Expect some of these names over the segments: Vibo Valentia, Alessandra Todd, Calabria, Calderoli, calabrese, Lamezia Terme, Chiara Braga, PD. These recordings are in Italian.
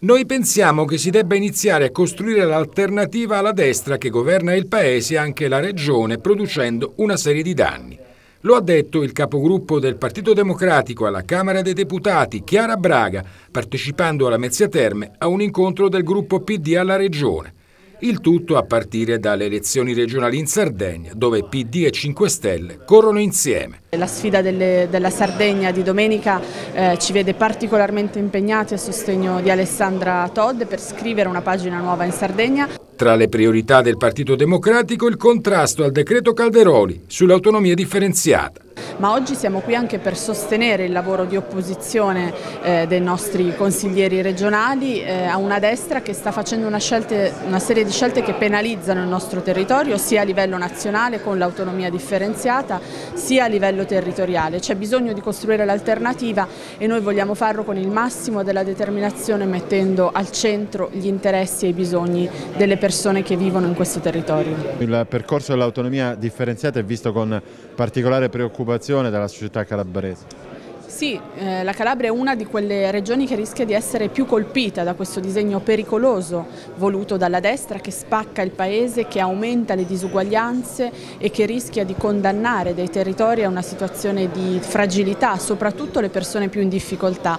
Noi pensiamo che si debba iniziare a costruire l'alternativa alla destra che governa il Paese e anche la Regione, producendo una serie di danni. Lo ha detto il capogruppo del Partito Democratico alla Camera dei Deputati, Chiara Braga, partecipando alla Lamezia Terme a un incontro del gruppo PD alla Regione. Il tutto a partire dalle elezioni regionali in Sardegna, dove PD e 5 Stelle corrono insieme. La sfida della Sardegna di domenica ci vede particolarmente impegnati a sostegno di Alessandra Todd per scrivere una pagina nuova in Sardegna. Tra le priorità del Partito Democratico il contrasto al decreto Calderoli sull'autonomia differenziata. Ma oggi siamo qui anche per sostenere il lavoro di opposizione dei nostri consiglieri regionali a una destra che sta facendo una serie di scelte che penalizzano il nostro territorio sia a livello nazionale con l'autonomia differenziata sia a livello territoriale. C'è bisogno di costruire l'alternativa e noi vogliamo farlo con il massimo della determinazione mettendo al centro gli interessi e i bisogni delle persone che vivono in questo territorio. Il percorso dell'autonomia differenziata è visto con particolare preoccupazione della società calabrese. Sì, la Calabria è una di quelle regioni che rischia di essere più colpita da questo disegno pericoloso voluto dalla destra che spacca il paese, che aumenta le disuguaglianze e che rischia di condannare dei territori a una situazione di fragilità, soprattutto le persone più in difficoltà.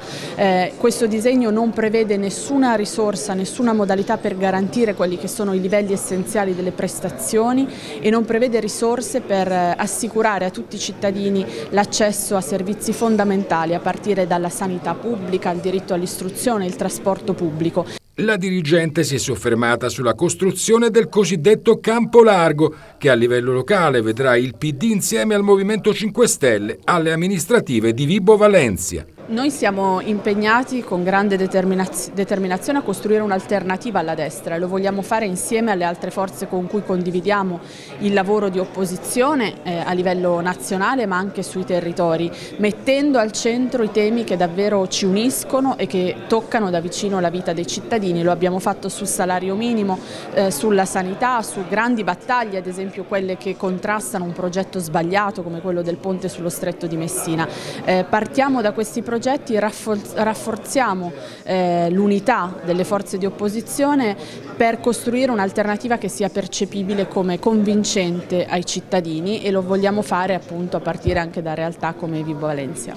Questo disegno non prevede nessuna risorsa, nessuna modalità per garantire quelli che sono i livelli essenziali delle prestazioni e non prevede risorse per assicurare a tutti i cittadini l'accesso a servizi fondamentali a partire dalla sanità pubblica, il diritto all'istruzione, il trasporto pubblico. La dirigente si è soffermata sulla costruzione del cosiddetto campo largo che a livello locale vedrà il PD insieme al Movimento 5 Stelle alle amministrative di Vibo Valentia. Noi siamo impegnati con grande determinazione a costruire un'alternativa alla destra e lo vogliamo fare insieme alle altre forze con cui condividiamo il lavoro di opposizione a livello nazionale ma anche sui territori, mettendo al centro i temi che davvero ci uniscono e che toccano da vicino la vita dei cittadini. Lo abbiamo fatto sul salario minimo, sulla sanità, su grandi battaglie, ad esempio quelle che contrastano un progetto sbagliato come quello del ponte sullo stretto di Messina. Partiamo da questi progetti. Rafforziamo l'unità delle forze di opposizione per costruire un'alternativa che sia percepibile come convincente ai cittadini e lo vogliamo fare appunto a partire anche da realtà come Vibo Valentia.